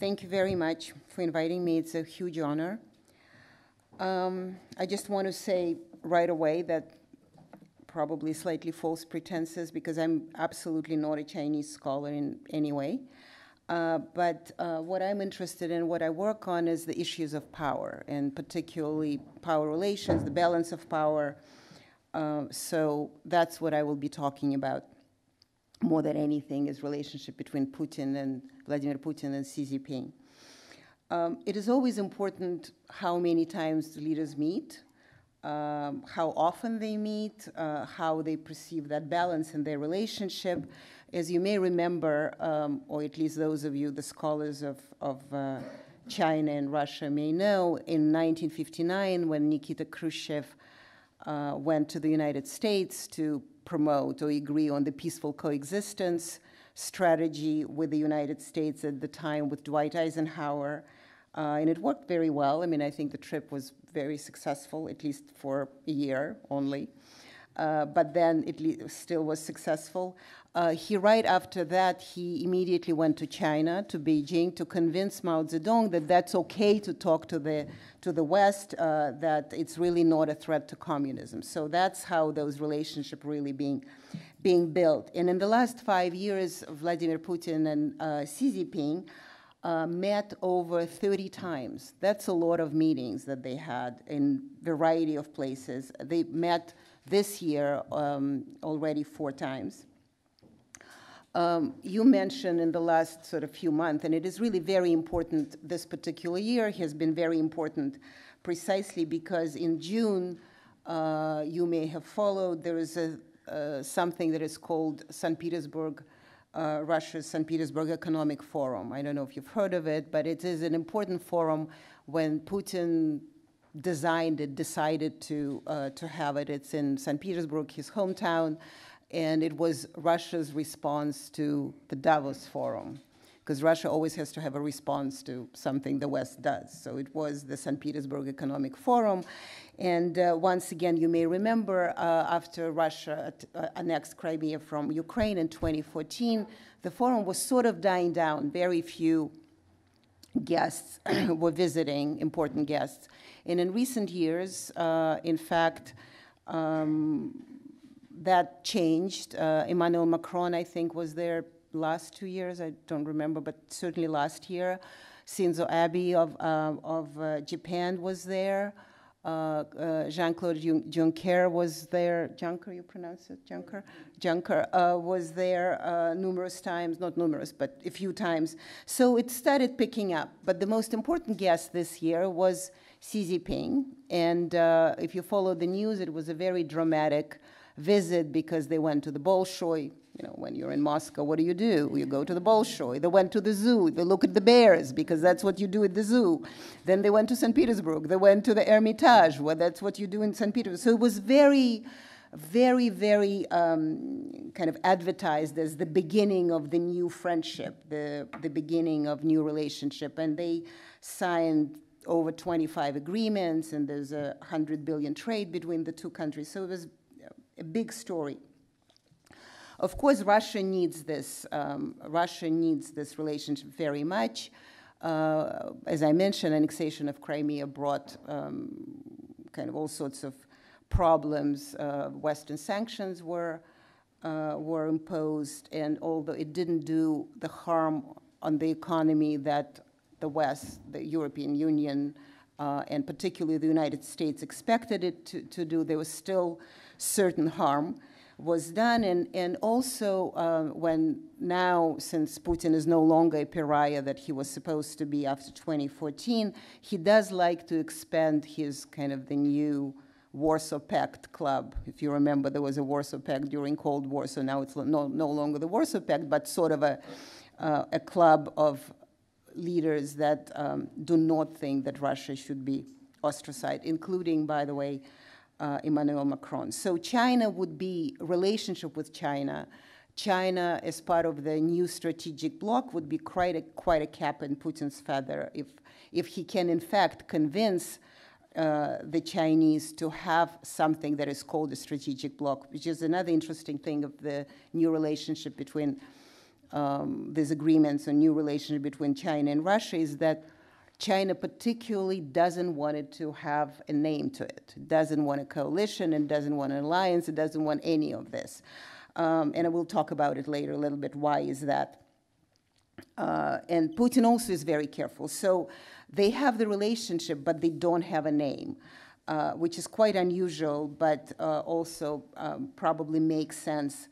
Thank you very much for inviting me. It's a huge honor. I just want to say right away that probably slightly false pretenses, because I'm absolutely not a Chinese scholar in any way. But what I'm interested in, what I work on, is the issues of power, and particularly power relations, the balance of power. So that's what I will be talking about more than anything, is relationship between Putin and Vladimir Putin and Xi Jinping. It is always important how many times the leaders meet, how often they meet, how they perceive that balance in their relationship. As you may remember, or at least those of you, the scholars of China and Russia may know, in 1959, when Nikita Khrushchev went to the United States to promote or agree on the peaceful coexistence strategy with the United States at the time with Dwight Eisenhower, and it worked very well. I mean, I think the trip was very successful, at least for a year only. But then it still was successful. Right after that, he immediately went to China, to Beijing, to convince Mao Zedong that that's okay to talk to the West, that it's really not a threat to communism. So that's how those relationships really being built. And in the last 5 years, Vladimir Putin and Xi Jinping met over 30 times. That's a lot of meetings that they had in a variety of places. They met this year already 4 times. You mentioned in the last sort of few months, and it is really very important, this particular year has been very important precisely because in June, you may have followed, there is something that is called St. Petersburg, Russia's St. Petersburg Economic Forum. I don't know if you've heard of it, but it is an important forum. When Putin designed it, decided to have it. It's in St. Petersburg, his hometown, and it was Russia's response to the Davos Forum, because Russia always has to have a response to something the West does. So it was the St. Petersburg Economic Forum. And once again, you may remember, after Russia annexed Crimea from Ukraine in 2014, the forum was sort of dying down. Very few guests were visiting, important guests. And in recent years, in fact, that changed. Emmanuel Macron, I think, was there last 2 years. I don't remember, but certainly last year. Shinzo Abe of Japan was there. Jean-Claude Juncker was there. Juncker, you pronounce it? Juncker? Juncker was there numerous times, not numerous, but a few times. So it started picking up. But the most important guest this year was Xi Jinping. And if you follow the news, it was a very dramatic visit because they went to the Bolshoi. You know, when you're in Moscow, what do? You go to the Bolshoi. They went to the zoo. They look at the bears because that's what you do at the zoo. Then they went to St. Petersburg. They went to the Hermitage. Well, that's what you do in St. Petersburg. So it was very, very, very kind of advertised as the beginning of the new friendship, the beginning of new relationship. And they signed over 25 agreements, and there's a $100 billion trade between the two countries. So it was a big story. Of course, Russia needs this. Russia needs this relationship very much. As I mentioned, annexation of Crimea brought kind of all sorts of problems. Western sanctions were imposed, and although it didn't do the harm on the economy that the West, the European Union, and particularly the United States expected it to do, there was still certain harm was done. And also when now, since Putin is no longer a pariah that he was supposed to be after 2014, he does like to expand his kind of the new Warsaw Pact club. If you remember, there was a Warsaw Pact during Cold War, so now it's no longer the Warsaw Pact, but sort of a club of leaders that do not think that Russia should be ostracized, including, by the way, Emmanuel Macron. So China would be, relationship with China, China as part of the new strategic bloc would be quite a cap in Putin's feather if he can in fact convince the Chinese to have something that is called a strategic bloc, which is another interesting thing of the new relationship between these agreements on new relationship between China and Russia is that China particularly doesn't want it to have a name to it. It doesn't want a coalition, it doesn't want an alliance, it doesn't want any of this. And I will talk about it later a little bit, why is that? And Putin also is very careful. So they have the relationship, but they don't have a name, which is quite unusual, but also probably makes sense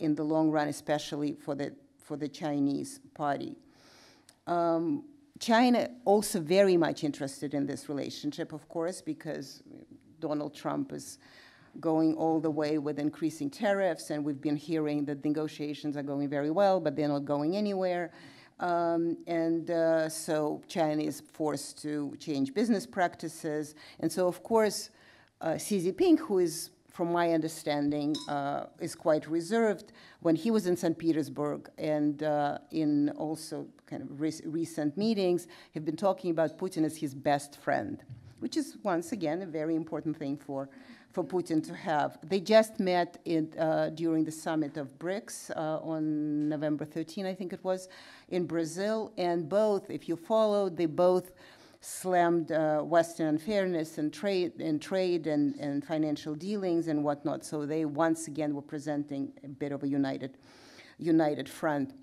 in the long run, especially for the Chinese party. China also very much interested in this relationship, of course, because Donald Trump is going all the way with increasing tariffs, and we've been hearing that the negotiations are going very well, but they're not going anywhere. So China is forced to change business practices. And so, of course, Xi Jinping, who is, from my understanding, is quite reserved, when he was in St. Petersburg and in also kind of recent meetings, have been talking about Putin as his best friend, which is, once again, a very important thing for Putin to have. They just met during the summit of BRICS on November 13, I think it was, in Brazil. And both, if you followed, they both slammed Western unfairness and trade and financial dealings and whatnot. So they, once again, were presenting a bit of a united front.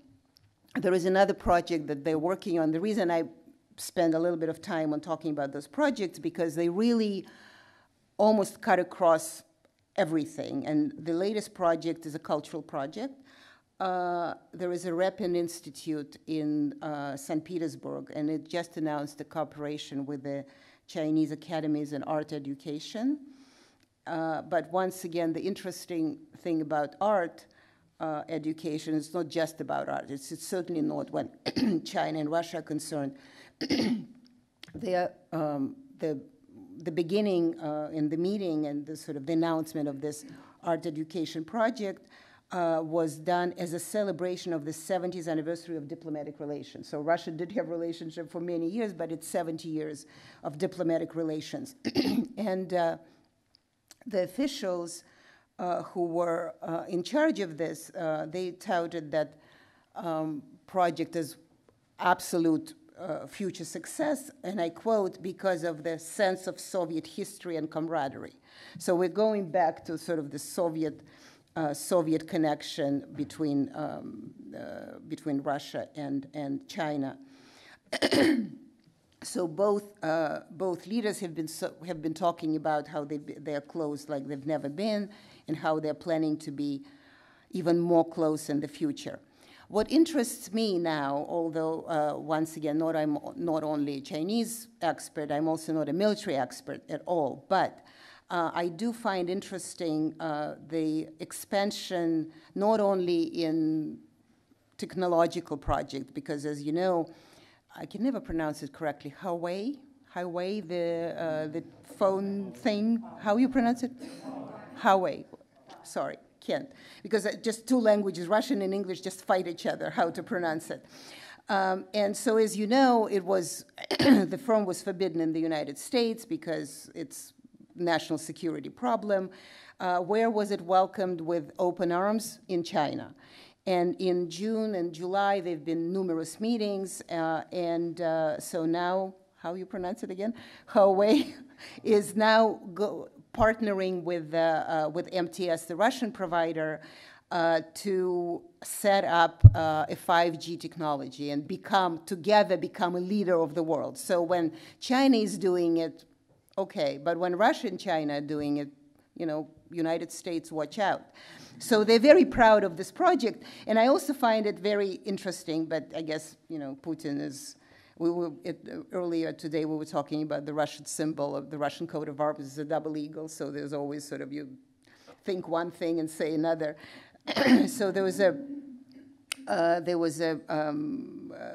There is another project that they're working on. The reason I spend a little bit of time on talking about those projects because they really almost cut across everything. And the latest project is a cultural project. There is a Repin Institute in St. Petersburg, and it just announced a cooperation with the Chinese academies in art education. But once again, the interesting thing about art education is not just about art. It's certainly not when China and Russia are concerned. The beginning in the meeting and the sort of the announcement of this art education project was done as a celebration of the 70th anniversary of diplomatic relations. So Russia did have relationship for many years, but it's 70 years of diplomatic relations. And the officials who were in charge of this, they touted that project as absolute future success, and I quote, because of the sense of Soviet history and camaraderie. So we're going back to sort of the Soviet connection between between Russia and China. So both leaders have been talking about how they are close like they've never been, and how they're planning to be even more close in the future. What interests me now, although, once again, I'm not only a Chinese expert, I'm also not a military expert at all, but I do find interesting the expansion not only in technological project, because as you know, I can never pronounce it correctly, Huawei, the phone thing, how you pronounce it? Huawei, sorry. Can't, because just two languages, Russian and English, just fight each other how to pronounce it. And so, as you know, it was the firm was forbidden in the United States because it's a national security problem. Where was it welcomed with open arms? In China. And in June and July, there have been numerous meetings. So now, how you pronounce it again? Huawei is now partnering with MTS, the Russian provider, to set up a 5G technology and become a leader of the world. So when China is doing it, okay, but when Russia and China are doing it, you know, United States, watch out. So they're very proud of this project, and I also find it very interesting, but I guess, you know, Putin is... earlier today, we were talking about the Russian symbol of the Russian coat of arms is a double eagle, so there's always sort of you think one thing and say another. So there was a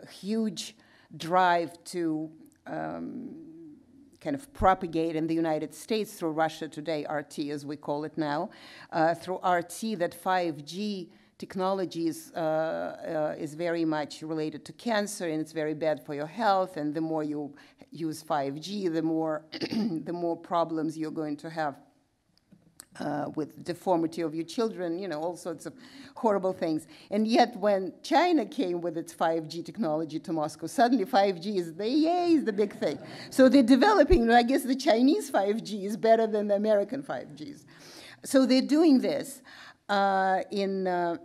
huge drive to kind of propagate in the United States through Russia Today, RT as we call it now, through RT that 5G technologies is very much related to cancer, and it's very bad for your health. And the more you use 5G, the more problems you're going to have with deformity of your children, you know, all sorts of horrible things. And yet when China came with its 5G technology to Moscow, suddenly 5G is the, yay, is the big thing. So they're developing, I guess the Chinese 5G is better than the American 5Gs. So they're doing this so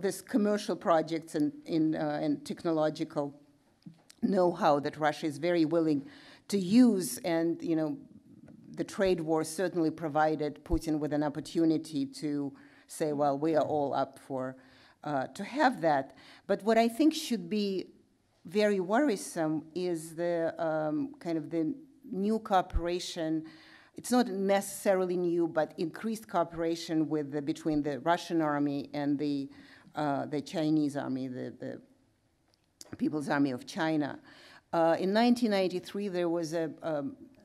this commercial projects and technological know-how that Russia is very willing to use, and, you know, the trade war certainly provided Putin with an opportunity to say, well, we are all up for, to have that. But what I think should be very worrisome is the kind of the new cooperation. It's not necessarily new, but increased cooperation with the, between the Russian army and the Chinese army, the People's Army of China. In 1993, there was a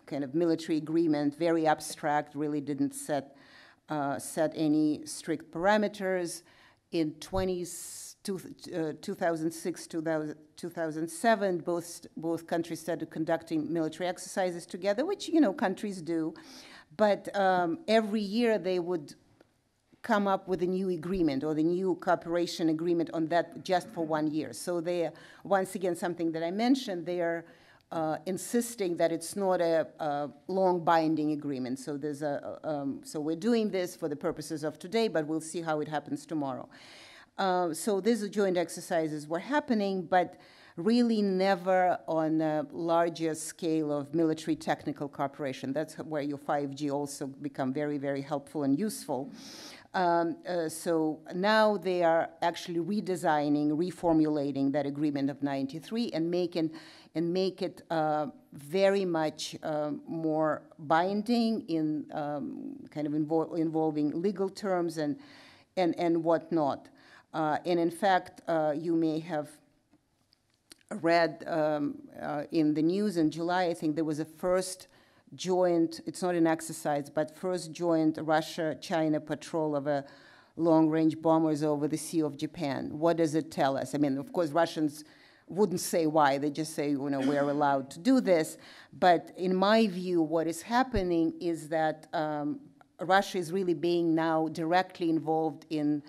kind of military agreement, very abstract, really didn't set any strict parameters. In 2006, 2007, both countries started conducting military exercises together, which, you know, countries do. But every year they would come up with a new agreement or the new cooperation agreement on that just for 1 year. So they, once again, something that I mentioned, they are insisting that it's not a long binding agreement. So there's so we're doing this for the purposes of today, but we'll see how it happens tomorrow. So these joint exercises were happening, but really never on a larger scale of military technical cooperation. That's where your 5G also become very, very helpful and useful. So now they are actually redesigning, reformulating that agreement of 93 and make it very much more binding in kind of involving legal terms and whatnot. And in fact, you may have read in the news in July, I think there was a first joint, it's not an exercise, but first joint Russia-China patrol of a long-range bombers over the Sea of Japan. What does it tell us? I mean, of course, Russians wouldn't say why. They just say, you know, we're allowed to do this. But in my view, what is happening is that Russia is really being now directly involved in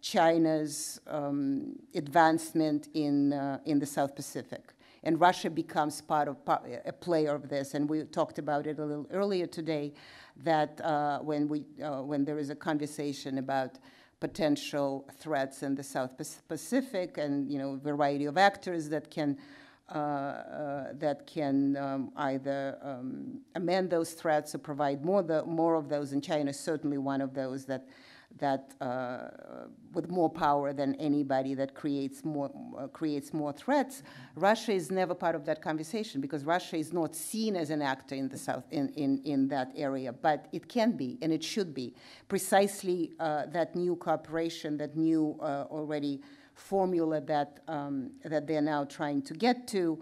China's advancement in the South Pacific. And Russia becomes a player of this. And we talked about it a little earlier today, that when there is a conversation about potential threats in the South Pacific, and, you know, a variety of actors that can either amend those threats or provide more of those. And China is certainly one of those that with more power than anybody that creates more threats. Russia is never part of that conversation because Russia is not seen as an actor in the South in that area, but it can be and it should be. Precisely that new cooperation, that new already formula that they're now trying to get to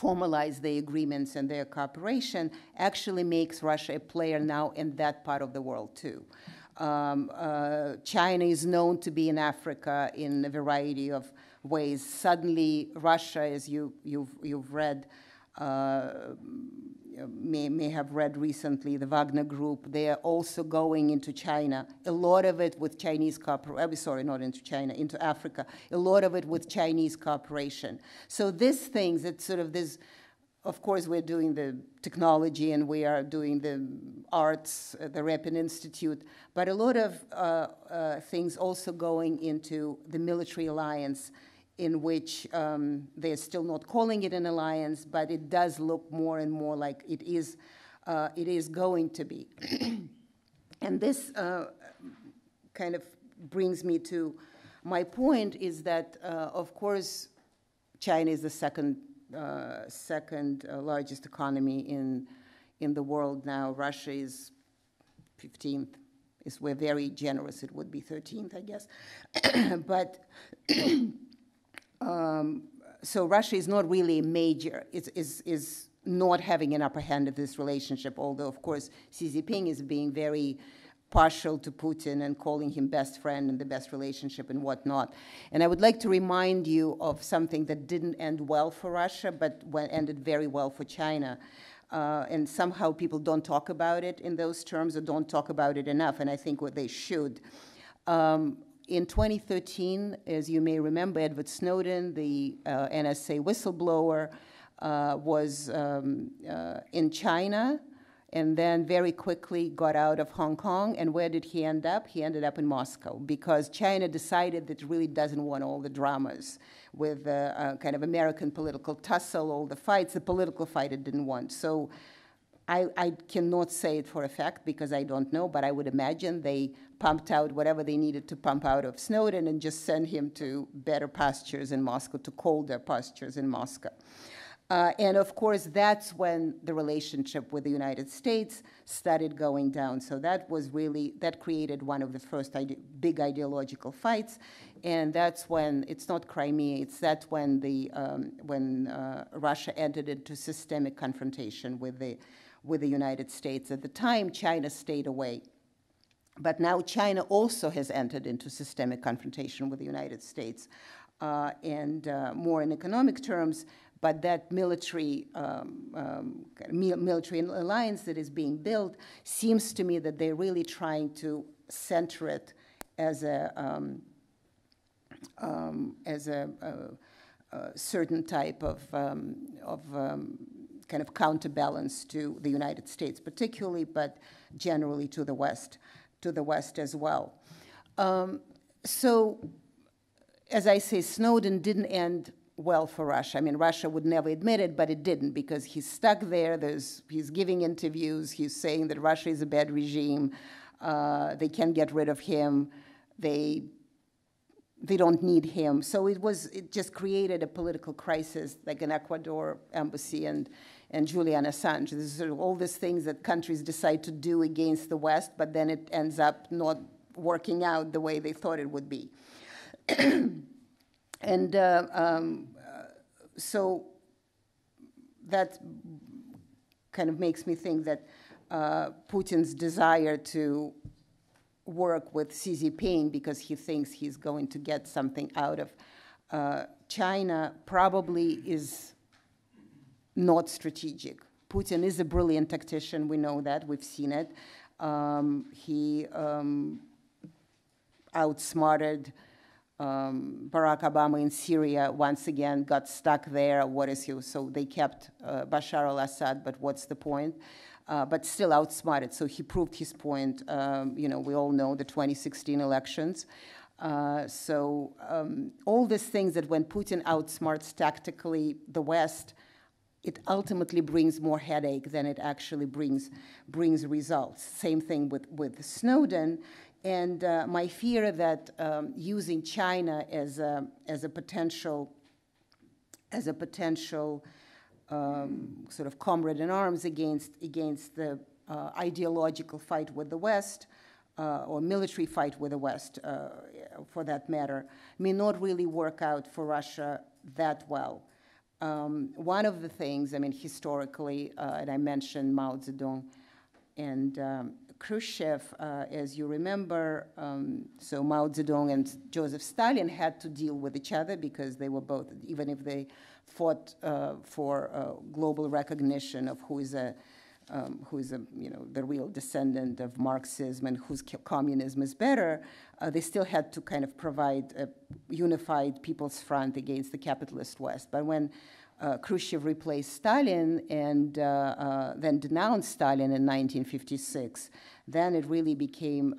formalize the agreements and their cooperation actually makes Russia a player now in that part of the world too. China is known to be in Africa in a variety of ways. Suddenly Russia, as you've read, may have read recently, the Wagner Group, they are also going into China, a lot of it with Chinese cooperation, sorry, not into China, into Africa, a lot of it with Chinese cooperation. So these things, it's sort of this, of course, we're doing the technology and we are doing the arts, the Repin Institute, but a lot of things also going into the military alliance, in which they're still not calling it an alliance, but it does look more and more like it is going to be. And this kind of brings me to my point is that, of course, China is the second largest economy in the world now. Russia is 15th. We're very generous. It would be 13th, I guess. But... so Russia is not really a major, is not having an upper hand of this relationship, although, of course, Xi Jinping is being very partial to Putin and calling him best friend and the best relationship and whatnot. And I would like to remind you of something that didn't end well for Russia, but ended very well for China. and somehow people don't talk about it in those terms or don't talk about it enough, and I think what they should. In 2013, as you may remember, Edward Snowden, the NSA whistleblower, was in China, and then very quickly got out of Hong Kong. And where did he end up? He ended up in Moscow, because China decided that it really doesn't want all the dramas with kind of American political tussle, all the fights, the political fight it didn't want. So I cannot say it for a fact because I don't know, but I would imagine they pumped out whatever they needed to pump out of Snowden and just sent him to better pastures in Moscow, to colder pastures in Moscow. And of course, that's when the relationship with the United States started going down. So that was really, that created one of the first big ideological fights. And that's when, it's not Crimea, it's that's when the Russia entered into systemic confrontation with the United States. At the time, China stayed away. But now China also has entered into systemic confrontation with the United States, more in economic terms. But that military military alliance that is being built, seems to me that they're really trying to center it as a certain type of kind of counterbalance to the United States, particularly, but generally to the West as well. So, as I say, Snowden didn't end well for Russia. I mean, Russia would never admit it, but it didn't, because he's stuck there. He's giving interviews. He's saying that Russia is a bad regime. They can't get rid of him. They don't need him. So it just created a political crisis, like an Ecuador embassy and Julian Assange. This is sort of all these things that countries decide to do against the West, but then it ends up not working out the way they thought it would be. And so that kind of makes me think that Putin's desire to work with Xi Jinping, because he thinks he's going to get something out of China, probably is not strategic. Putin is a brilliant tactician. We know that. We've seen it. He outsmarted Barack Obama in Syria, once again, got stuck there. What is he? So they kept Bashar al-Assad, but what's the point? But still outsmarted. So he proved his point. You know, we all know the 2016 elections. All these things that when Putin outsmarts tactically the West, it ultimately brings more headache than it actually brings results. Same thing with Snowden. And my fear that using China as a potential sort of comrade in arms against the ideological fight with the West or military fight with the West, for that matter, may not really work out for Russia that well. One of the things, I mean, historically, and I mentioned Mao Zedong and Khrushchev, as you remember, so Mao Zedong and Joseph Stalin had to deal with each other because they were both, even if they fought for global recognition of who is a the real descendant of Marxism and whose communism is better, they still had to kind of provide a unified people's front against the capitalist West. But when Khrushchev replaced Stalin and then denounced Stalin in 1956. Then it really became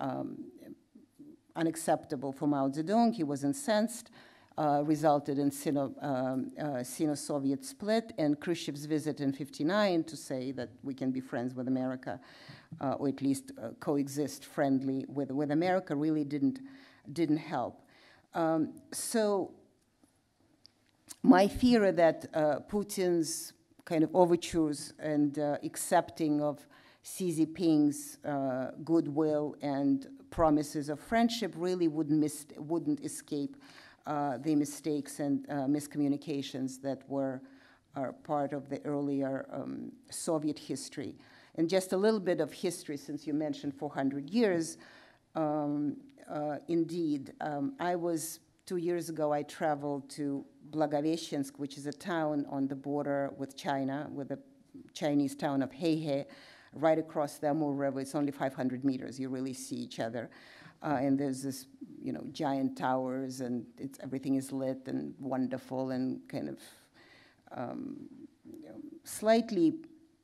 unacceptable for Mao Zedong. He was incensed, resulted in Sino-Soviet split, and Khrushchev's visit in '59 to say that we can be friends with America, or at least coexist friendly with America, really didn't help. So, my fear that Putin's kind of overtures and accepting of Xi Jinping's goodwill and promises of friendship really wouldn't escape the mistakes and miscommunications that are part of the earlier Soviet history. And just a little bit of history, since you mentioned 400 years, indeed, I was 2 years ago, I traveled to Blagoveshchensk, which is a town on the border with China, with the Chinese town of Heihe, right across the Amur River. It's only 500 meters. You really see each other. And there's this, you know, giant towers, and it's, everything is lit and wonderful and kind of you know, slightly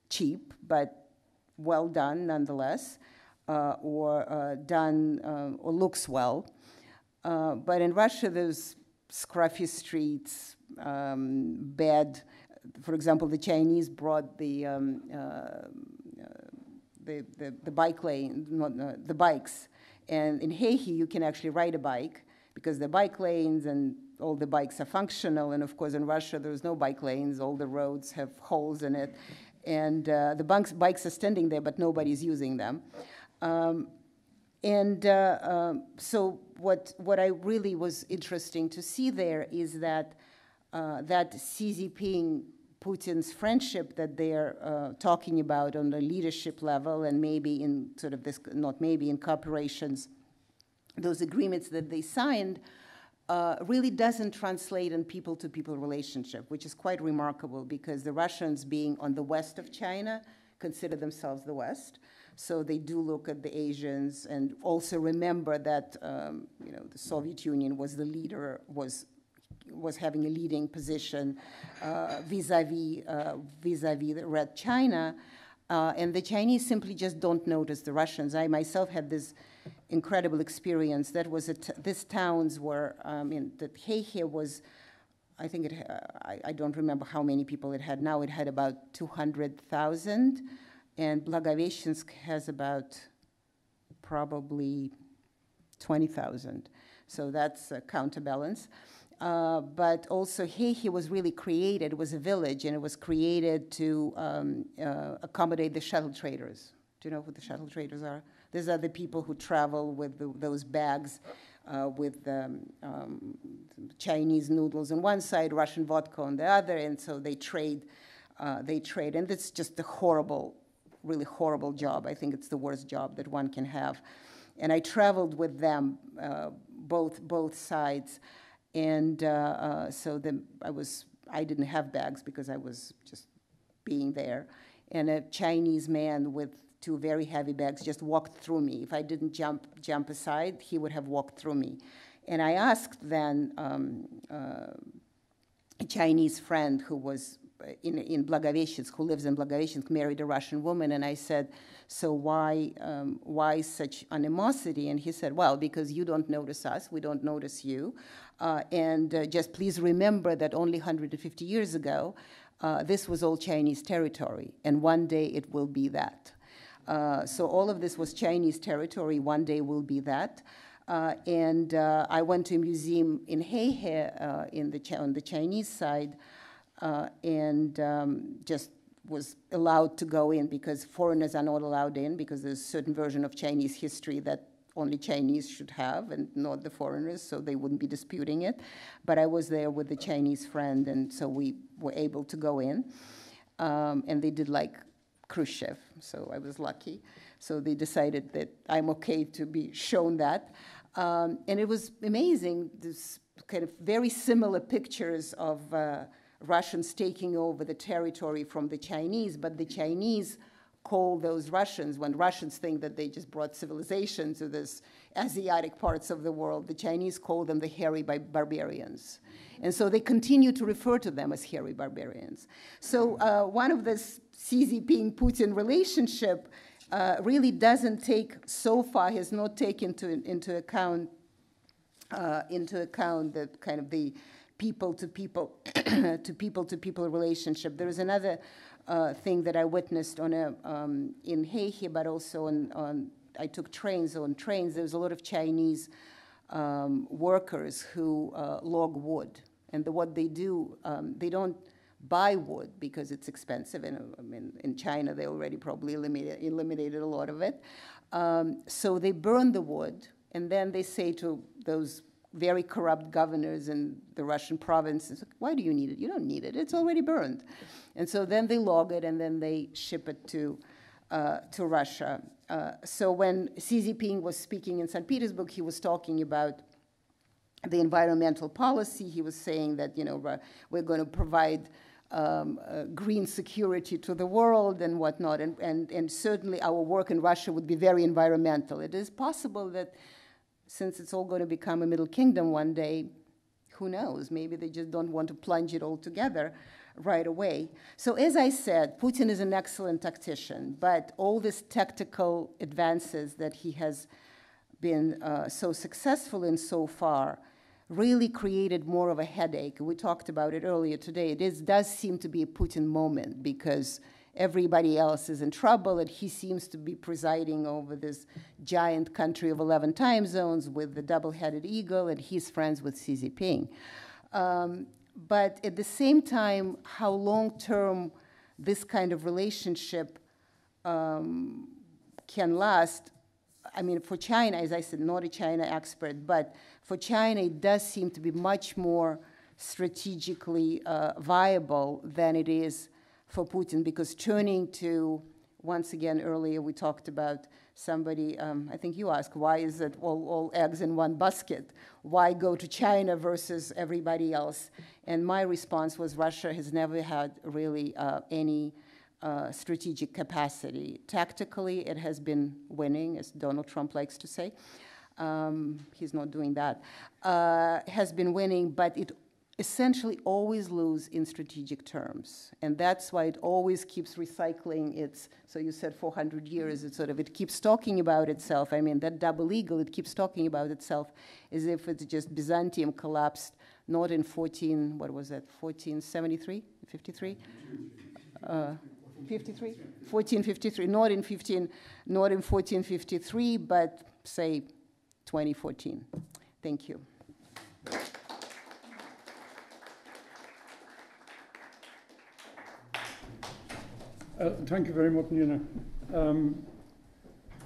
cheap, but well done nonetheless, or looks well. But in Russia, there's scruffy streets, bad. For example, the Chinese brought the bike lane, the bikes. And in Heihe, you can actually ride a bike because the bike lanes and all the bikes are functional. And of course, in Russia, there's no bike lanes. All the roads have holes in it. And the bikes are standing there, but nobody's using them. So what I really was interesting to see there is that that Xi Jinping, Putin's friendship that they're talking about on the leadership level, and maybe in sort of this, not maybe, in corporations, those agreements that they signed really doesn't translate in people-to-people relationship, which is quite remarkable because the Russians, being on the west of China, consider themselves the West. So they do look at the Asians, and also remember that you know, the Soviet Union was the leader, was having a leading position vis-a-vis the Red China, and the Chinese simply just don't notice the Russians. I myself had this incredible experience. That was these towns were, that Heihe was, I think it, I don't remember how many people it had now. It had about 200,000, and Blagoveshchensk has about probably 20,000. So that's a counterbalance. But also Heihe was really created, it was a village, and it was created to accommodate the shuttle traders. Do you know who the shuttle traders are? These are the people who travel with those bags with Chinese noodles on one side, Russian vodka on the other, and so they trade. And it's just a horrible, really horrible job. I think it's the worst job that one can have. And I traveled with them, both sides. And so then I didn't have bags because I was just being there. And a Chinese man with two very heavy bags just walked through me. If I didn't jump aside, he would have walked through me. And I asked then a Chinese friend who was in Blagoveshchensk, who lives in Blagoveshchensk, married a Russian woman, and I said, so why such animosity? And he said, well, because you don't notice us, we don't notice you, and just please remember that only 150 years ago, this was all Chinese territory, and one day it will be that. So all of this was Chinese territory, one day will be that. I went to a museum in Heihe on the Chinese side, just was allowed to go in because foreigners are not allowed in because there's a certain version of Chinese history that only Chinese should have and not the foreigners, so they wouldn't be disputing it. But I was there with a Chinese friend, and so we were able to go in. And they did like Khrushchev, so I was lucky. So they decided that I'm okay to be shown that. And it was amazing, this kind of very similar pictures of Russians taking over the territory from the Chinese, but the Chinese call those Russians, when Russians think that they just brought civilization to this Asiatic parts of the world, the Chinese call them the hairy barbarians. And so they continue to refer to them as hairy barbarians. So one of this Xi Jinping-Putin relationship really doesn't take, so far has not taken into account the kind of the people-to-people to people-to-people relationship. There is another thing that I witnessed on in Heihe, but also I took trains. On trains, there was a lot of Chinese workers who log wood, and what they do, they don't buy wood because it's expensive, and I mean, in China they already probably eliminated a lot of it. So they burn the wood, and then they say to those very corrupt governors in the Russian provinces, why do you need it? You don't need it, it's already burned. And so then they log it and then they ship it to Russia. So when Xi Jinping was speaking in St. Petersburg, he was talking about the environmental policy. He was saying that, you know, we're going to provide green security to the world and whatnot, and certainly our work in Russia would be very environmental. It is possible that since it's all going to become a middle kingdom one day, who knows, maybe they just don't want to plunge it all together right away. So as I said, Putin is an excellent tactician, but all these tactical advances that he has been so successful in so far really created more of a headache. We talked about it earlier today. It does seem to be a Putin moment because everybody else is in trouble and he seems to be presiding over this giant country of 11 time zones with the double-headed eagle, and he's friends with Xi Jinping. But at the same time, how long-term this kind of relationship can last, I mean, for China, as I said, not a China expert, but for China, it does seem to be much more strategically viable than it is for Putin, because turning to, once again, earlier we talked about somebody, I think you asked, why is it all eggs in one basket? Why go to China versus everybody else? And my response was Russia has never had really any strategic capacity. Tactically, it has been winning, as Donald Trump likes to say. He's not doing that. Has been winning, but it essentially always loses in strategic terms. And that's why it always keeps recycling its, so you said 400 years, it sort of, it keeps talking about itself. I mean, that double eagle, it keeps talking about itself as if it's just Byzantium collapsed, not in 1453, not in 1453, but say 2014. Thank you. Thank you very much, Nina.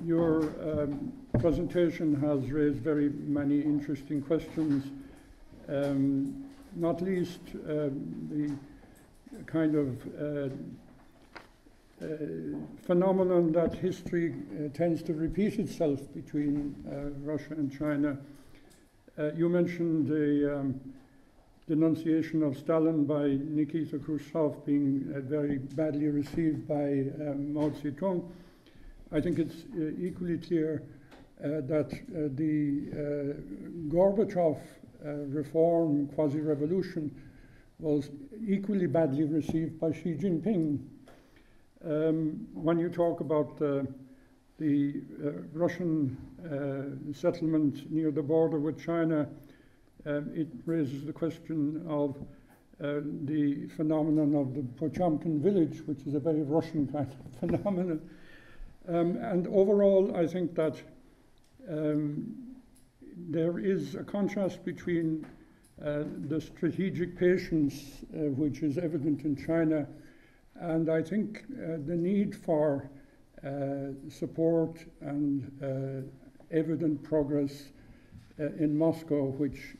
Your presentation has raised very many interesting questions, not least the kind of phenomenon that history tends to repeat itself between Russia and China. You mentioned the denunciation of Stalin by Nikita Khrushchev being very badly received by Mao Zedong. I think it's equally clear that the Gorbachev reform, quasi-revolution, was equally badly received by Xi Jinping. When you talk about the Russian settlement near the border with China, it raises the question of the phenomenon of the Potemkin village, which is a very Russian kind of phenomenon. And overall, I think that there is a contrast between the strategic patience, which is evident in China, and I think the need for support and evident progress in Moscow, which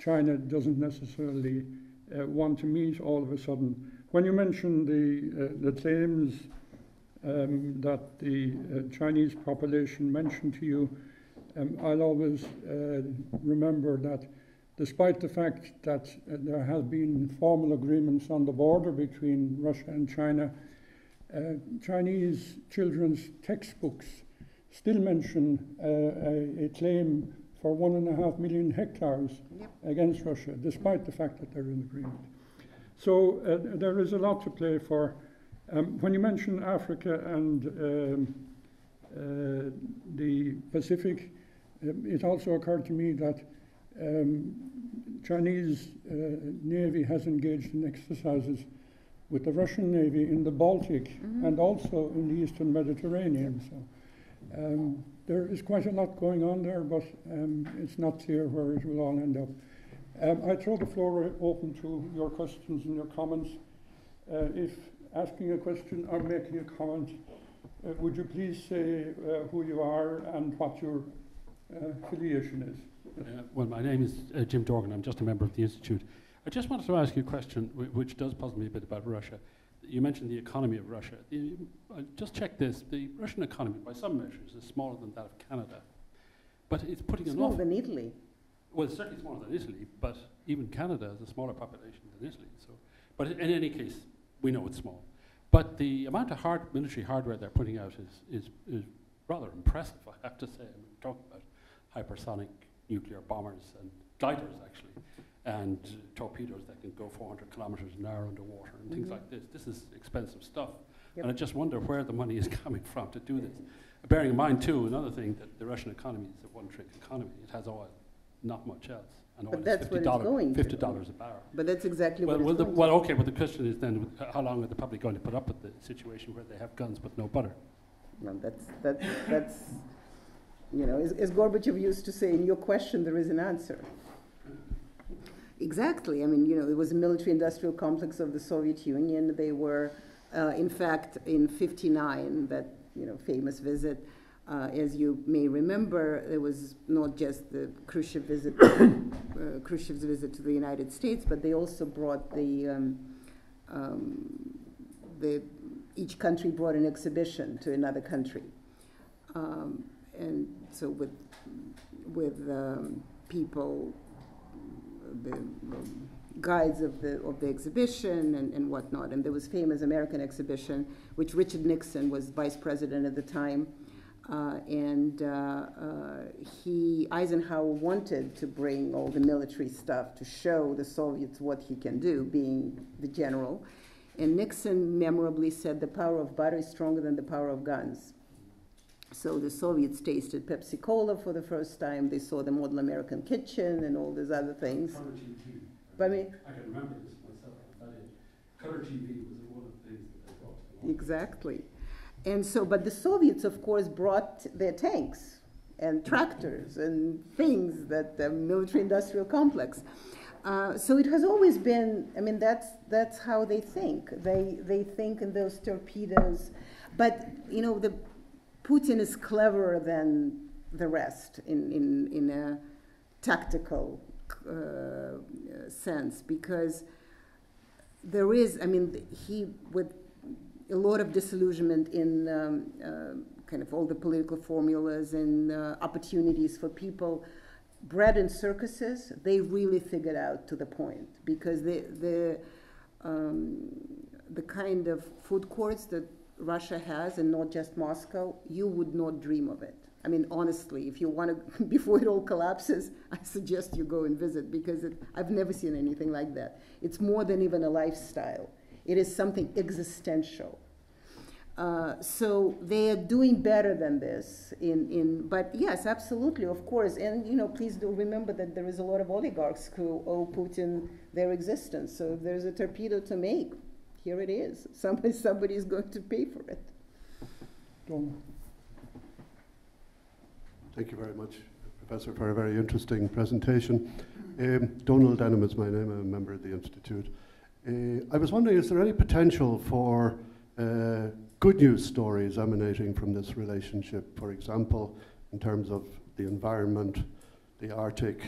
China doesn't necessarily want to meet all of a sudden. When you mentioned the claims that the Chinese population mentioned to you, I'll always remember that despite the fact that there have been formal agreements on the border between Russia and China, Chinese children's textbooks still mention a claim for 1.5 million hectares against Russia, despite the fact that they're in agreement. So there is a lot to play for. When you mention Africa and the Pacific, it also occurred to me that Chinese Navy has engaged in exercises with the Russian Navy in the Baltic and also in the Eastern Mediterranean. So there is quite a lot going on there, but it's not clear where it will all end up. I throw the floor open to your questions and your comments. If asking a question or making a comment, would you please say who you are and what your affiliation is? Well, my name is Jim Dorgan. I'm just a member of the Institute. I just wanted to ask you a question, which does puzzle me a bit about Russia. You mentioned the economy of Russia. I just checked this. The Russian economy, by some measures, is smaller than that of Canada. But it's putting an awful... Smaller than Italy. Well, it's certainly smaller than Italy, but even Canada has a smaller population than Italy. So But in any case, we know it's small. But the amount of military hardware they're putting out is rather impressive, I have to say. I mean, we're talking about hypersonic nuclear bombers and gliders, actually, and torpedoes that can go 400 kilometers an hour underwater and things like this. This is expensive stuff. Yep. And I just wonder where the money is coming from to do this. Bearing in mind, too, another thing, that the Russian economy is a one-trick economy. It has oil, not much else. And oil is $50 a barrel. But that's exactly what it's going to. Well, okay, but the question is then, how long are the public going to put up with the situation where they have guns but no butter? No, that's you know, as Gorbachev used to say, in your question there is an answer. Exactly. I mean, you know, it was a military-industrial complex of the Soviet Union. They were, in fact, in '59, that, you know, famous visit, as you may remember, it was not just the Khrushchev visit, Khrushchev's visit to the United States, but they also brought each country brought an exhibition to another country, and so with people, the guides of the exhibition and whatnot. And there was famous American exhibition, which Richard Nixon was vice president at the time, Eisenhower wanted to bring all the military stuff to show the Soviets what he can do, being the general. And Nixon memorably said, the power of butter is stronger than the power of guns. So the Soviets tasted Pepsi Cola for the first time. They saw the model American kitchen and all these other things. Color TV. By me? I can remember this myself. Color TV was one of the things that they brought to the world. Exactly. And so, but the Soviets, of course, brought their tanks and tractors and things that the military-industrial complex. So it has always been, I mean, that's how they think. They think in those torpedoes. But, you know, Putin is cleverer than the rest in a tactical sense, because there is, I mean, he, with a lot of disillusionment in kind of all the political formulas and opportunities for people, bread and circuses, they really figured out to the point, because the kind of food courts that Russia has, and not just Moscow, you would not dream of it. I mean, honestly, if you want to, before it all collapses, I suggest you go and visit, because I've never seen anything like that. It's more than even a lifestyle. It is something existential. So they are doing better than this but yes, absolutely, of course. And, you know, please do remember that there is a lot of oligarchs who owe Putin their existence. So if there's a torpedo to make, here it is. Somebody is going to pay for it. Thank you very much, Professor, for a very interesting presentation. Donald Denham is my name. I'm a member of the Institute. I was wondering, is there any potential for good news stories emanating from this relationship, for example, in terms of the environment, the Arctic,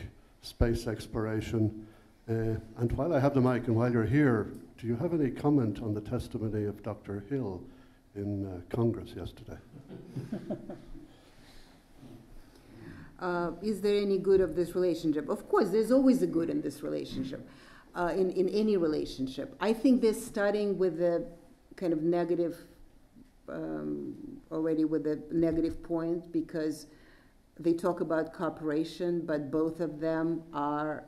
space exploration? And while I have the mic and while you're here, do you have any comment on the testimony of Dr. Hill in Congress yesterday? Is there any good of this relationship? Of course, there's always a good in this relationship, in any relationship. I think they're starting with the kind of negative already with a negative point, because they talk about cooperation, but both of them are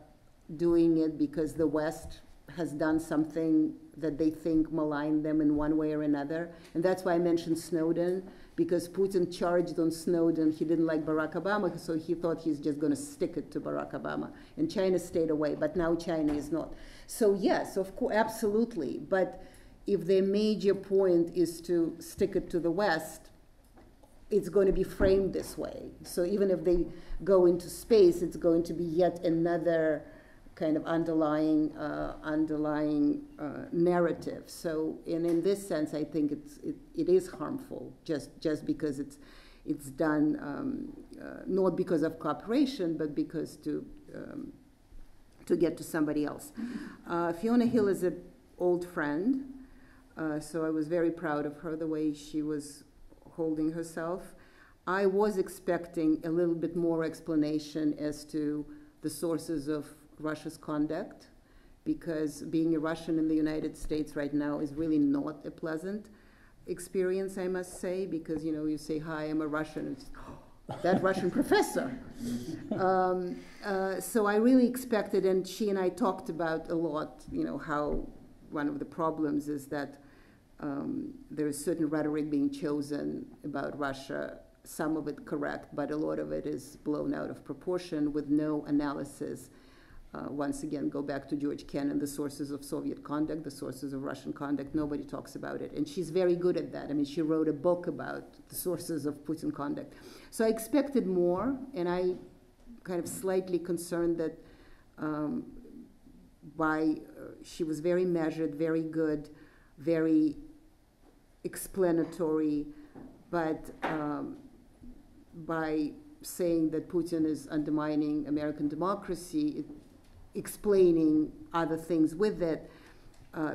doing it because the West has done something that they think maligned them in one way or another. And that's why I mentioned Snowden, because Putin charged on Snowden. He didn't like Barack Obama, so he thought he's just going to stick it to Barack Obama. And China stayed away, but now China is not. So yes, of course, absolutely. But if their major point is to stick it to the West, it's going to be framed this way. So even if they go into space, it's going to be yet another kind of underlying narrative. So, and in this sense, I think it is harmful, just because it's done not because of cooperation, but because to get to somebody else. Fiona Hill is an old friend. So I was very proud of her, the way she was holding herself. I was expecting a little bit more explanation as to the sources of Russia's conduct because being a Russian in the United States right now is really not a pleasant experience, I must say, because, you know, you say, hi, I'm a Russian, and it's, oh, that Russian professor. So I really expected, and she and I talked about a lot, you know, how one of the problems is that there is certain rhetoric being chosen about Russia, some of it correct, but a lot of it is blown out of proportion with no analysis. Once again, go back to George Kennan, the sources of Soviet conduct, the sources of Russian conduct, nobody talks about it. And she's very good at that. I mean, she wrote a book about the sources of Putin conduct. So I expected more, and I kind of slightly concerned that she was very measured, very good, very explanatory, but by saying that Putin is undermining American democracy, explaining other things with it,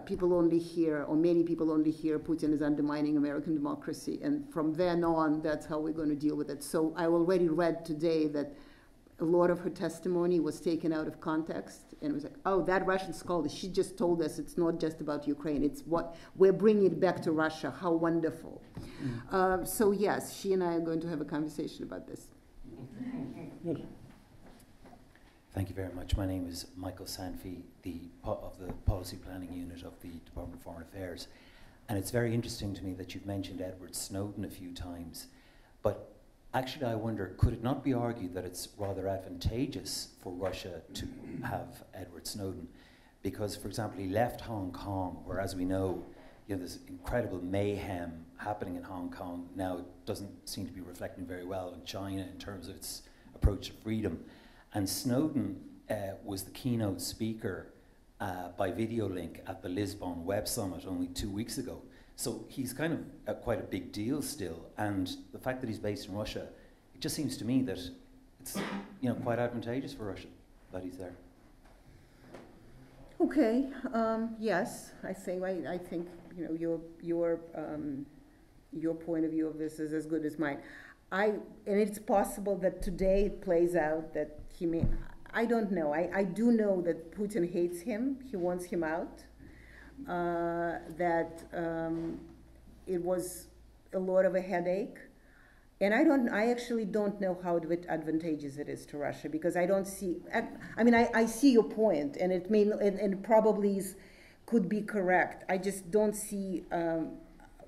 people only hear, or many people only hear, Putin is undermining American democracy. And from then on, that's how we're going to deal with it. So I already read today that a lot of her testimony was taken out of context, and it was like, oh, that Russian scholar, she just told us it's not just about Ukraine, it's what we're bringing it back to Russia. How wonderful. Mm. So yes, she and I are going to have a conversation about this. Good. Thank you very much. My name is Michael Sanfi, of the Policy Planning Unit of the Department of Foreign Affairs. And it's very interesting to me that you've mentioned Edward Snowden a few times. But actually, I wonder, could it not be argued that it's rather advantageous for Russia to have Edward Snowden? Because, for example, he left Hong Kong, where, as we know, you know, there's incredible mayhem happening in Hong Kong. Now it doesn't seem to be reflecting very well on China in terms of its approach to freedom. And Snowden was the keynote speaker by video link at the Lisbon Web Summit only 2 weeks ago. So he's kind of quite a big deal still. And the fact that he's based in Russia, it just seems to me that it's, you know, quite advantageous for Russia that he's there. Okay. Yes, I think. I think, you know, your point of view of this is as good as mine. And it's possible that today it plays out that he may. I don't know. I do know that Putin hates him. He wants him out. It was a lot of a headache, and I actually don't know how advantageous it is to Russia, because I don't see. I mean, I see your point, and it may and probably could be correct. I just don't see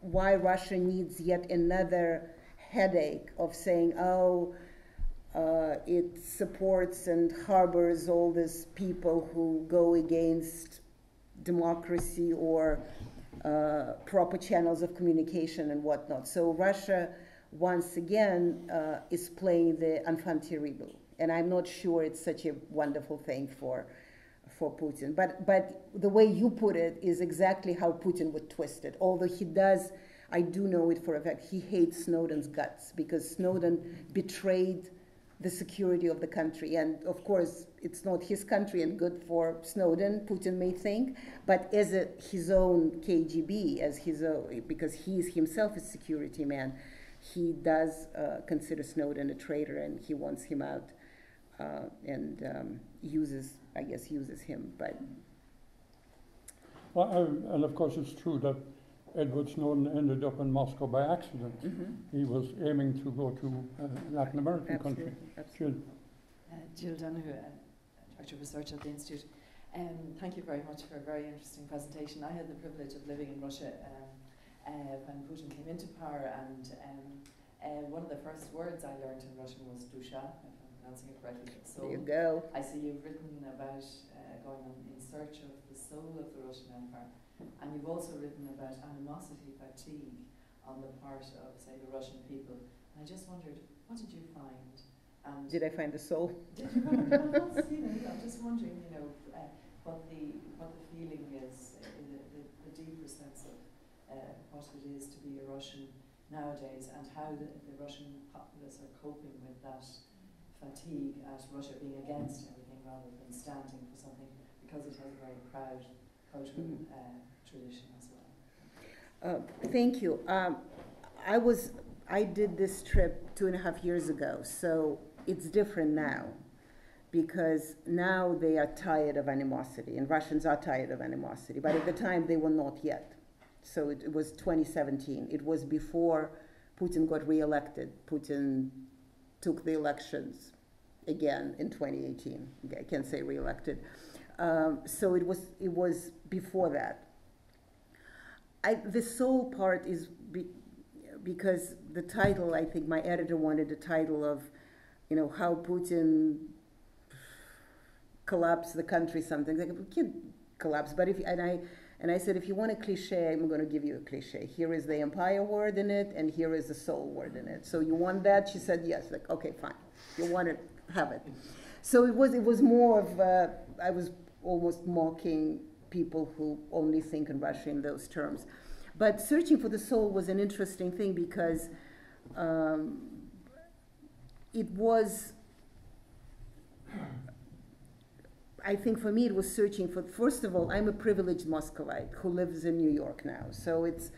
why Russia needs yet another headache of saying, oh, it supports and harbors all these people who go against democracy or proper channels of communication and whatnot. So Russia, once again, is playing the enfant terrible, and I'm not sure it's such a wonderful thing for Putin. But the way you put it is exactly how Putin would twist it. Although he does, I do know it for a fact, he hates Snowden's guts, because Snowden betrayed the security of the country. And of course, it's not his country, and good for Snowden, Putin may think, but as his own KGB, as his own, because he is himself a security man, he does consider Snowden a traitor, and he wants him out, and uses him. But well, and of course, it's true that Edward Snowden ended up in Moscow by accident. Mm-hmm. He was aiming to go to Latin American country. Absolutely. Jill Donahue, Director of Research at the Institute. Thank you very much for a very interesting presentation. I had the privilege of living in Russia when Putin came into power, and one of the first words I learned in Russian was dusha, if I'm pronouncing it correctly. So there you go. I see you've written about going on in search of the soul of the Russian Empire. And you've also written about animosity fatigue on the part of, say, the Russian people. And I just wondered, what did you find? And did I find the soul? Did you find the soul? You know, I'm just wondering, you know, what the feeling is, in the deeper sense of what it is to be a Russian nowadays, and how the Russian populace are coping with that fatigue at Russia being against everything rather than standing for something, because it has a very proud cultural tradition as well. Thank you. I did this trip 2.5 years ago, so it's different now. because now they are tired of animosity, and Russians are tired of animosity, but at the time they were not yet. So it was 2017. It was before Putin got re-elected. Putin took the elections again in 2018. I can't say re-elected. So it was before that. The soul part is because the title, I think my editor wanted a title of, how Putin collapsed the country, something. Like, we can't collapse, but and I said, if you want a cliche, I'm going to give you a cliche. Here is the empire word in it, and here is the soul word in it. So you want that? She said, yes. Like, okay, fine. You want it, have it. So it was more of, I was almost mocking people who only think in Russia in those terms. But searching for the soul was an interesting thing because it was, I think for me it was searching for, first of all, I'm a privileged Moscovite who lives in New York now. So it's,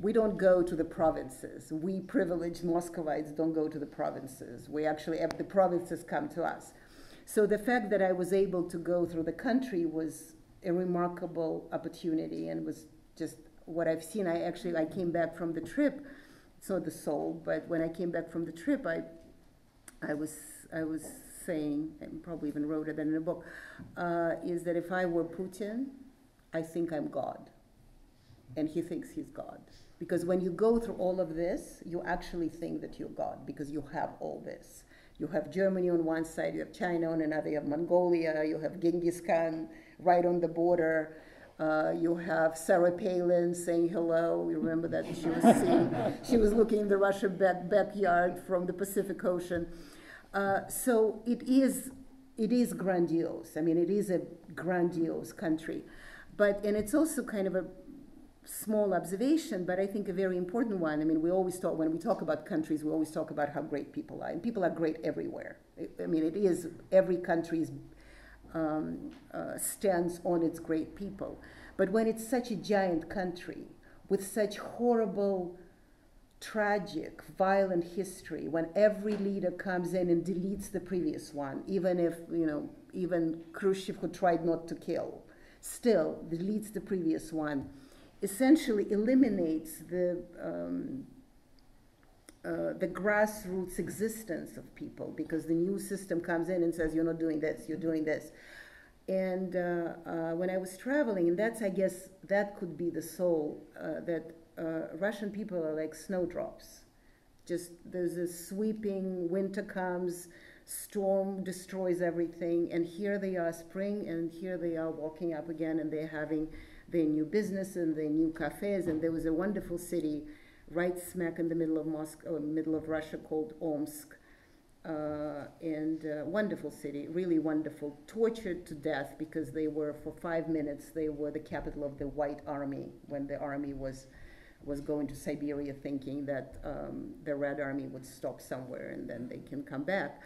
we don't go to the provinces. We privileged Moscovites don't go to the provinces. We actually, the provinces come to us. So the fact that I was able to go through the country was a remarkable opportunity and was just what I've seen. I came back from the trip, it's not the soul, but when I came back from the trip, I was saying, and probably even wrote it in a book, is that if I were Putin, I think I'm God. And he thinks he's God. Because when you go through all of this, you actually think that you're God, because you have all this. You have Germany on one side, you have China on another, you have Mongolia, you have Genghis Khan right on the border, you have Sarah Palin saying hello. You remember that she was seeing, she was looking in the Russian backyard from the Pacific Ocean. So it is grandiose. I mean, it is a grandiose country, and it's also kind of a small observation, but I think a very important one. I mean, we always talk, when we talk about countries, we always talk about how great people are, and people are great everywhere. I mean, it is, every country stands on its great people. But when it's such a giant country with such horrible, tragic, violent history, when every leader comes in and deletes the previous one, even if, even Khrushchev, who tried not to kill, still deletes the previous one, essentially eliminates the grassroots existence of people, because the new system comes in and says, you're not doing this, you're doing this. And when I was traveling, and that's, I guess, that could be the soul, that Russian people are like snowdrops. Just, there's a sweeping, winter comes, storm destroys everything, and here they are, spring, and here they are walking up again, and they're having their new business and their new cafes. And there was a wonderful city right smack in the middle of Moscow, middle of Russia, called Omsk, wonderful city, really wonderful, tortured to death because they were, for 5 minutes, they were the capital of the White Army, when the army was going to Siberia, thinking that the Red Army would stop somewhere and then they can come back.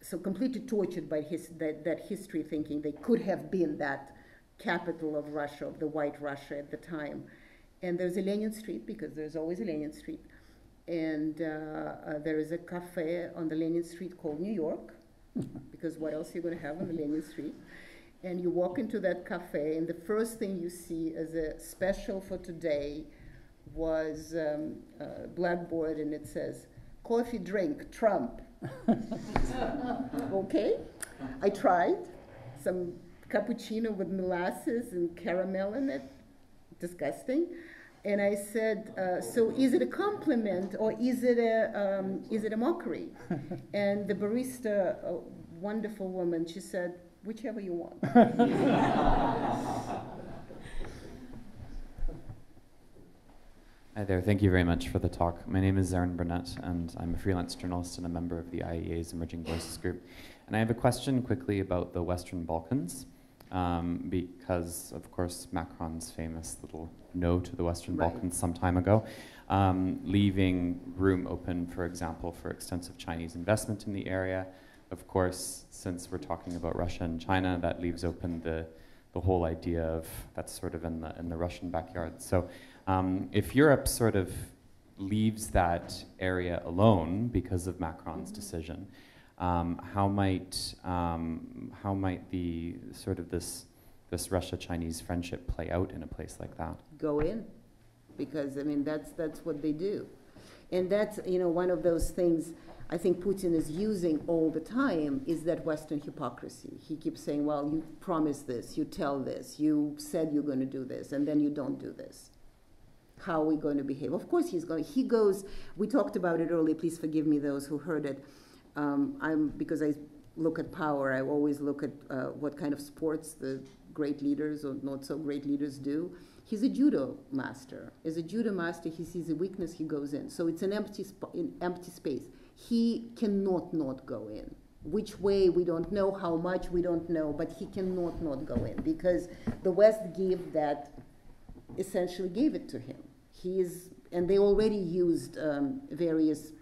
So completely tortured by that history, thinking they could have been that capital of Russia, of the White Russia at the time. And there's a Lenin Street, because there's always a Lenin Street. And there is a cafe on the Lenin Street called New York, because what else are you going to have on the Lenin Street? And you walk into that cafe, and the first thing you see as a special for today was a blackboard, and it says, coffee, drink, Trump. Okay, I tried some cappuccino with molasses and caramel in it, disgusting. And I said, so is it a compliment or is it a mockery? And the barista, a wonderful woman, she said, whichever you want. Hi there, thank you very much for the talk. My name is Zarin Burnett, and I'm a freelance journalist and a member of the IEA's Emerging Voices Group. And I have a question quickly about the Western Balkans. Because, of course, Macron's famous little no to the Western Balkans some time ago, leaving room open, for example, for extensive Chinese investment in the area. Of course, since we're talking about Russia and China, that leaves open the whole idea of, that's sort of in the Russian backyard. So if Europe sort of leaves that area alone because of Macron's decision, How might the sort of this Russia-Chinese friendship play out in a place like that? Go in, because I mean that's what they do, and that's one of those things I think Putin is using all the time is that Western hypocrisy. He keeps saying, well, you promised this, you tell this, you said you're going to do this, and then you don't do this. How are we going to behave? Of course he's going. He goes. We talked about it earlier. Please forgive me, those who heard it. Because I look at power, I always look at what kind of sports the great leaders or not so great leaders do. He's a judo master. As a judo master, he sees a weakness, he goes in. So it's an empty space. He cannot not go in. Which way, we don't know. How much, we don't know. But he cannot not go in because the West gave that, essentially gave it to him. He is, and they already used various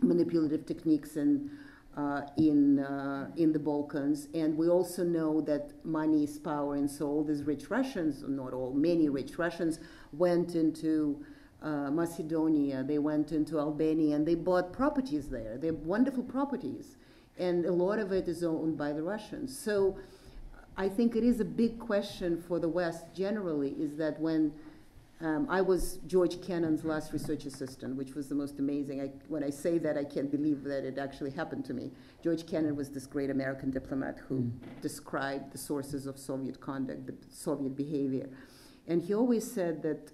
manipulative techniques in the Balkans, and we also know that money is power, and so all these rich Russians, not all, many rich Russians went into Macedonia, they went into Albania, and they bought properties there. They're wonderful properties, and a lot of it is owned by the Russians. So I think it is a big question for the West generally, is that when I was George Kennan's last research assistant, which was the most amazing. When I say that, I can't believe that it actually happened to me. George Kennan was this great American diplomat who described the sources of Soviet conduct, the Soviet behavior. And he always said that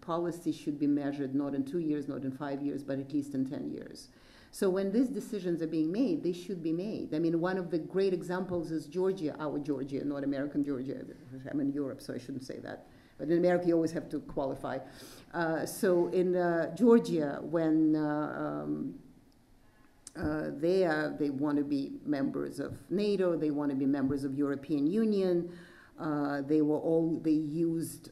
policy should be measured not in 2 years, not in 5 years, but at least in 10 years. So when these decisions are being made, they should be made. I mean, one of the great examples is Georgia, our Georgia, not American Georgia. I'm in Europe, so I shouldn't say that. But in America, you always have to qualify. So in Georgia, when they want to be members of NATO, they want to be members of European Union, they used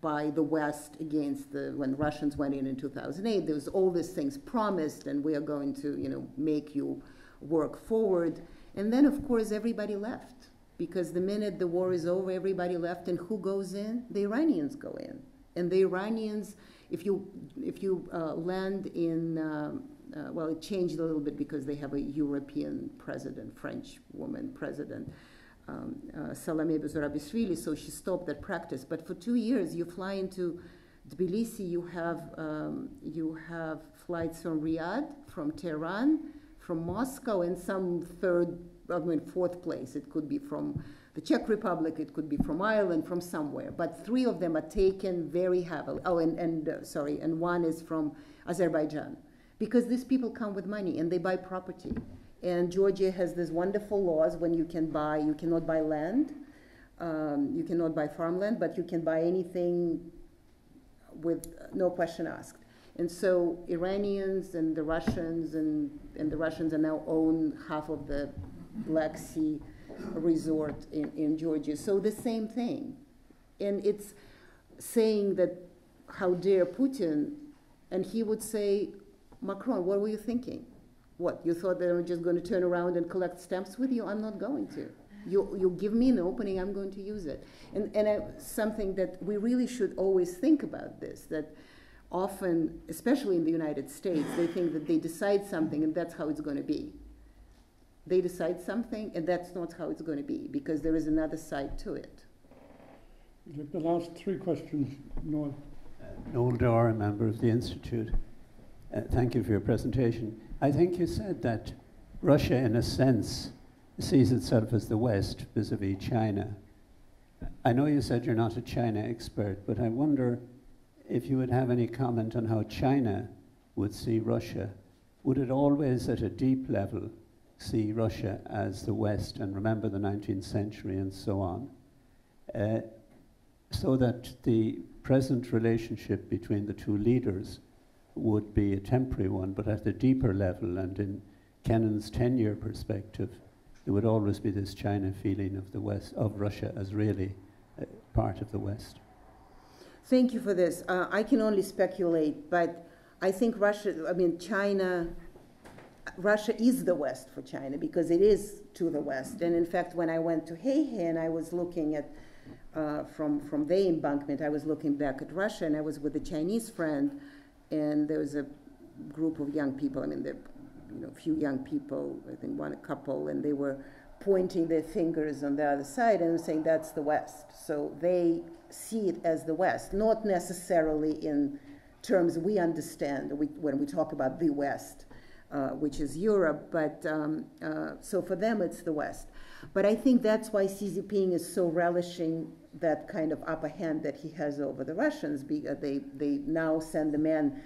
by the West against when Russians went in 2008, there was all these things promised, and we are going to make you work forward. And then, of course, everybody left. Because the minute the war is over, everybody left, and who goes in? The Iranians go in. And the Iranians, if you land in, well, it changed a little bit because they have a European president, French woman president, Salameh Zurabishvili, so she stopped that practice. But for 2 years, you fly into Tbilisi, you have flights from Riyadh, from Tehran, from Moscow, and some fourth place. It could be from the Czech Republic, it could be from Ireland, from somewhere. But three of them are taken very heavily. Oh, and one is from Azerbaijan. Because these people come with money and they buy property. And Georgia has these wonderful laws when you cannot buy land, you cannot buy farmland, but you can buy anything with no question asked. And so Iranians and the Russians and the Russians are now own half of the Black Sea resort in Georgia. So the same thing. And it's saying that, how dare Putin, and he would say, Macron, what were you thinking? What, you thought they were just going to turn around and collect stamps with you? I'm not going to. You give me an opening, I'm going to use it. And something that we really should always think about this, that often, especially in the United States, they think that they decide something and that's how it's going to be. They decide something, and that's not how it's going to be, because there is another side to it. The last three questions, Noel. Noel Doar, a member of the Institute. Thank you for your presentation. I think you said that Russia, in a sense, sees itself as the West vis-a-vis China. I know you said you're not a China expert, but I wonder if you would have any comment on how China would see Russia. Would it always, at a deep level, see Russia as the West and remember the 19th century and so on, so that the present relationship between the two leaders would be a temporary one, but at the deeper level and in Kennan's 10-year perspective, there would always be this China feeling of the West, of Russia as really part of the West? Thank you for this. I can only speculate, but I think Russia is the West for China because it is to the West. And in fact, when I went to Heihe and I was looking at, from their embankment, I was looking back at Russia, and I was with a Chinese friend, and there was a group of young people, I mean, they're a few young people, I think one couple, and they were pointing their fingers on the other side and saying that's the West. So they see it as the West, not necessarily in terms we understand when we talk about the West, which is Europe, but so for them it's the West. But I think that's why Xi Jinping is so relishing that kind of upper hand that he has over the Russians. They now send the man,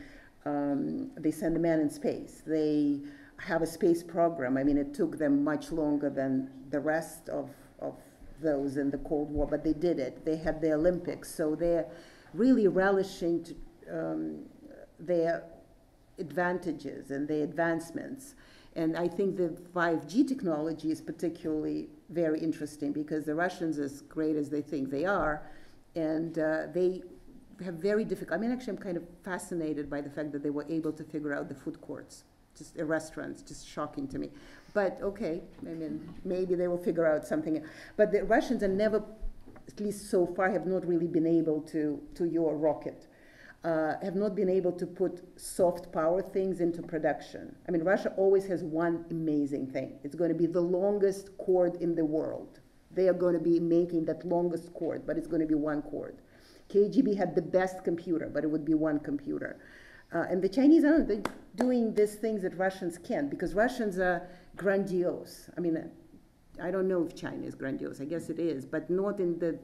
they send the man in space. They have a space program. I mean, it took them much longer than the rest of those in the Cold War, but they did it. They had the Olympics, so they're really relishing their advantages and the advancements. And I think the 5G technology is particularly very interesting because the Russians, as great as they think they are, and they have very difficult, I mean, actually I'm kind of fascinated by the fact that they were able to figure out the food courts, just restaurants, just shocking to me. But okay, I mean, maybe they will figure out something. But the Russians are never, at least so far, have not really been able to your rocket. Have not been able to put soft power things into production. I mean, Russia always has one amazing thing. It's going to be the longest cord in the world. They are going to be making that longest cord, but it's going to be one cord. KGB had the best computer, but it would be one computer. And the Chinese aren't doing these things that Russians can't, because Russians are grandiose. I mean, I don't know if China is grandiose. I guess it is, but not in the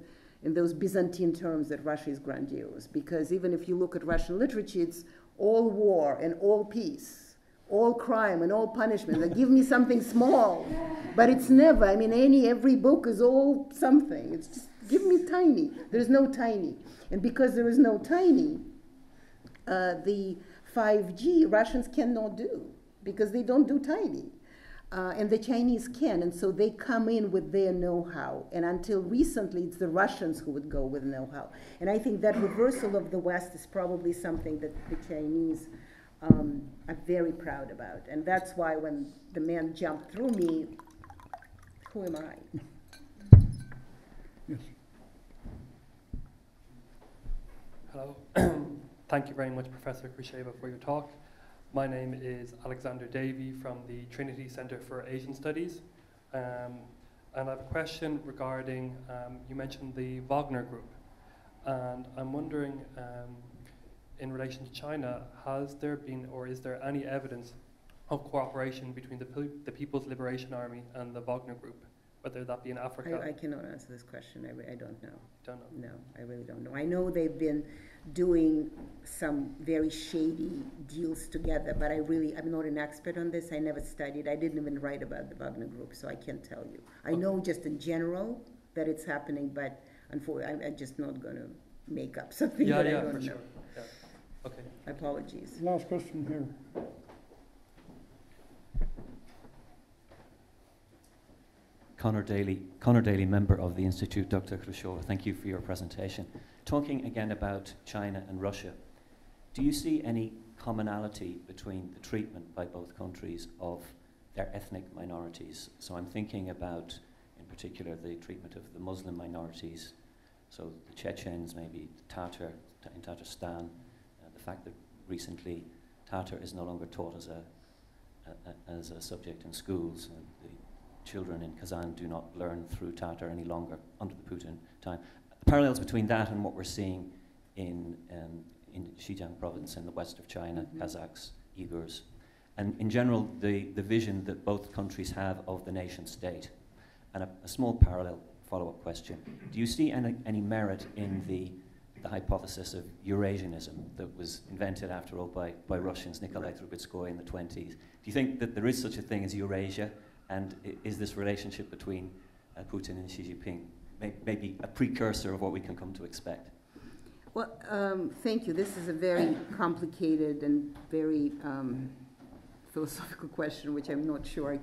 in those Byzantine terms that Russia is grandiose, because even if you look at Russian literature, it's all war and all peace, all crime and all punishment. Like, give me something small, but it's never, I mean, every book is all something. It's just, give me tiny. There's no tiny. And because there is no tiny, the 5G Russians cannot do, because they don't do tiny. And the Chinese can, and so they come in with their know-how. And until recently, it's the Russians who would go with know-how. And I think that reversal of the West is probably something that the Chinese are very proud about. And that's why when the man jumped through me, who am I? Yes. Hello. Thank you very much, Professor Khrushcheva, for your talk. My name is Alexander Davey from the Trinity Centre for Asian Studies, and I have a question regarding, you mentioned the Wagner Group, and I'm wondering, in relation to China, has there been or is there any evidence of cooperation between the People's Liberation Army and the Wagner Group, whether that be in Africa? I cannot answer this question. I don't know. Don't know? No, I really don't know. I know they've been doing some very shady deals together, but I'm not an expert on this. I never studied. I didn't even write about the Wagner Group, so I can't tell you. I know just in general that it's happening, but unfortunately, I'm just not going to make up something that I don't know. Sure. Yeah. Okay. Apologies. Last question here. Connor Daly, member of the Institute. Dr. Khrushcheva, thank you for your presentation. Talking again about China and Russia, do you see any commonality between the treatment by both countries of their ethnic minorities? So I'm thinking about, in particular, the treatment of the Muslim minorities, so the Chechens, maybe the Tatar in Tatarstan, the fact that recently Tatar is no longer taught as a subject in schools. Children in Kazan do not learn through Tatar any longer under the Putin time. The parallels between that and what we're seeing in Xinjiang province in the west of China, mm-hmm. Kazakhs, Uyghurs, and in general the vision that both countries have of the nation state. And a small parallel follow-up question. Do you see any merit in the hypothesis of Eurasianism that was invented, after all, by Russians, Nikolai Trubetskoy in the 1920s? Do you think that there is such a thing as Eurasia? And is this relationship between Putin and Xi Jinping maybe a precursor of what we can come to expect? Well, thank you. This is a very complicated and very philosophical question, which I'm not sure I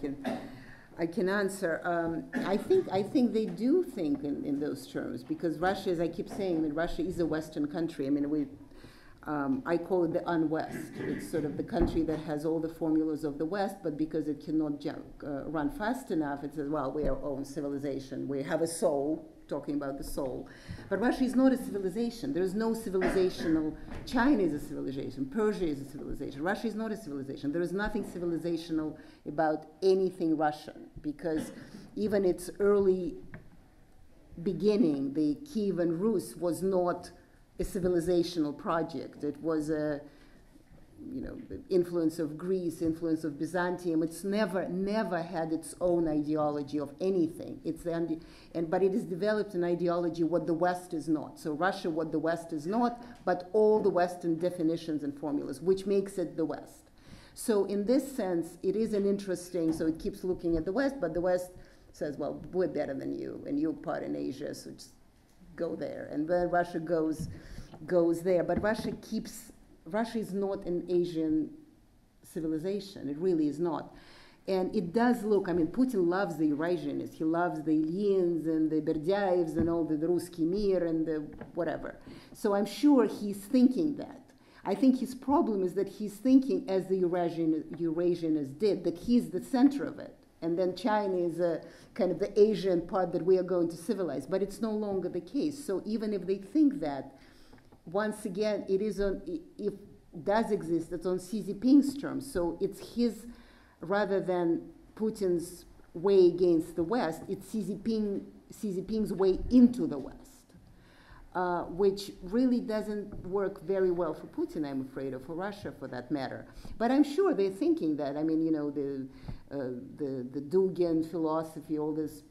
can answer. I think they do think in those terms, because Russia, as I keep saying, I mean, Russia is a Western country. I mean, I call it the un-West. It's sort of the country that has all the formulas of the West, but because it cannot run fast enough, it says, well, we are our own civilization. We have a soul, talking about the soul. But Russia is not a civilization. There is no civilizational. China is a civilization. Persia is a civilization. Russia is not a civilization. There is nothing civilizational about anything Russian, because even its early beginning, the Kievan Rus, was not a civilizational project. It was a, you know, the influence of Greece, influence of Byzantium. It's never had its own ideology of anything. But it has developed an ideology what the West is not. So Russia, what the West is not, but all the Western definitions and formulas, which makes it the West. So in this sense, it is an interesting, so it keeps looking at the West, but the West says, well, we're better than you, and you're part in Asia, so just go there. And then Russia goes there, but Russia is not an Asian civilization. It really is not. And it does look, I mean, Putin loves the Eurasianists. He loves the Ilyins and the Berdyevs and all the Ruski Mir and the whatever. So I'm sure he's thinking that. I think his problem is that he's thinking as the Eurasianists did, that he's the center of it. And then China is a kind of the Asian part that we are going to civilize. But it's no longer the case. So even if they think that, once again, it is on, if does exist, it's on Xi Jinping's terms. So it's his, rather than Putin's way against the West, it's Xi Jinping's way into the West, which really doesn't work very well for Putin, I'm afraid, or for Russia, for that matter. But I'm sure they're thinking that. I mean, you know, the Dugin philosophy, all these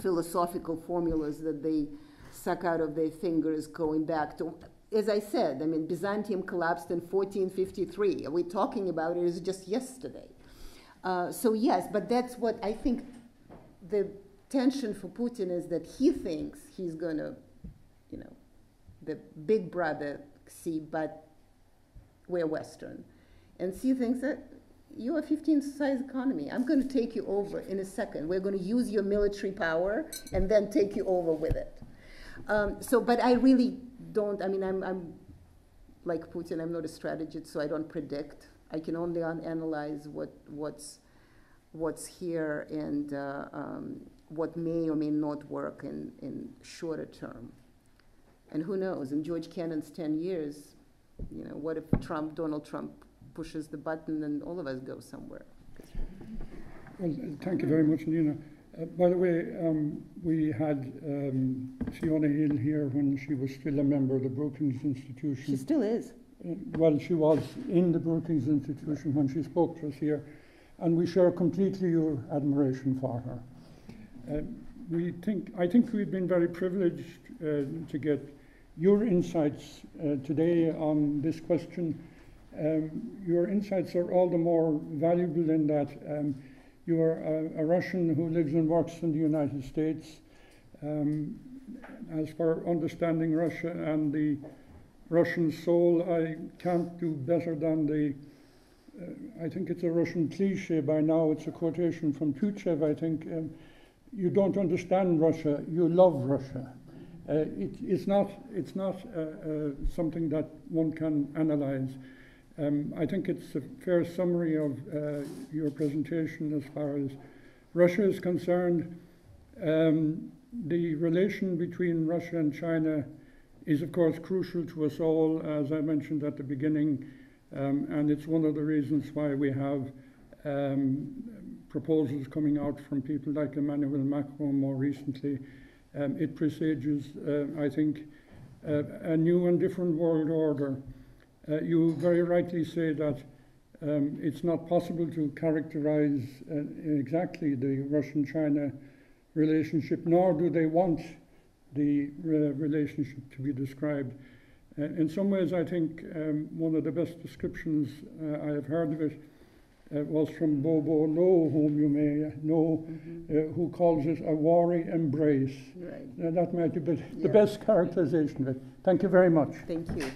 philosophical formulas that they suck out of their fingers, going back to, as I said, I mean, Byzantium collapsed in 1453. We're talking about it is just yesterday. So yes, but that's what I think the tension for Putin is, that he thinks he's going to, you know, the big brother Xi, but we're Western. And Xi thinks that you're a 15th-size economy. I'm going to take you over in a second. We're going to use your military power and then take you over with it. But I really don't, I mean, I'm like Putin, I'm not a strategist, so I don't predict. I can only analyze what's here and what may or may not work in shorter term. And who knows, in George Kennan's 10 years, you know, what if Trump, Donald Trump pushes the button and all of us go somewhere? Well, thank you very much, Nina. By the way, we had Fiona Hill here when she was still a member of the Brookings Institution. She still is. Well, she was in the Brookings Institution when she spoke to us here, and we share completely your admiration for her. I think we've been very privileged to get your insights today on this question. Your insights are all the more valuable in that you are a Russian who lives and works in the United States. As for understanding Russia and the Russian soul, I can't do better than the, I think it's a Russian cliche by now, it's a quotation from Khrushchev, I think, you don't understand Russia, you love Russia. It's not something that one can analyze. I think it's a fair summary of your presentation as far as Russia is concerned. The relation between Russia and China is, of course, crucial to us all, as I mentioned at the beginning, and it's one of the reasons why we have proposals coming out from people like Emmanuel Macron more recently. It presages, I think, a new and different world order. You very rightly say that it's not possible to characterize exactly the Russian-China relationship, nor do they want the relationship to be described. In some ways, I think one of the best descriptions I have heard of it was from Bobo Lowe, whom you may know, who calls it a wary embrace. Right. That might be the best characterization of it. Thank you very much. Thank you.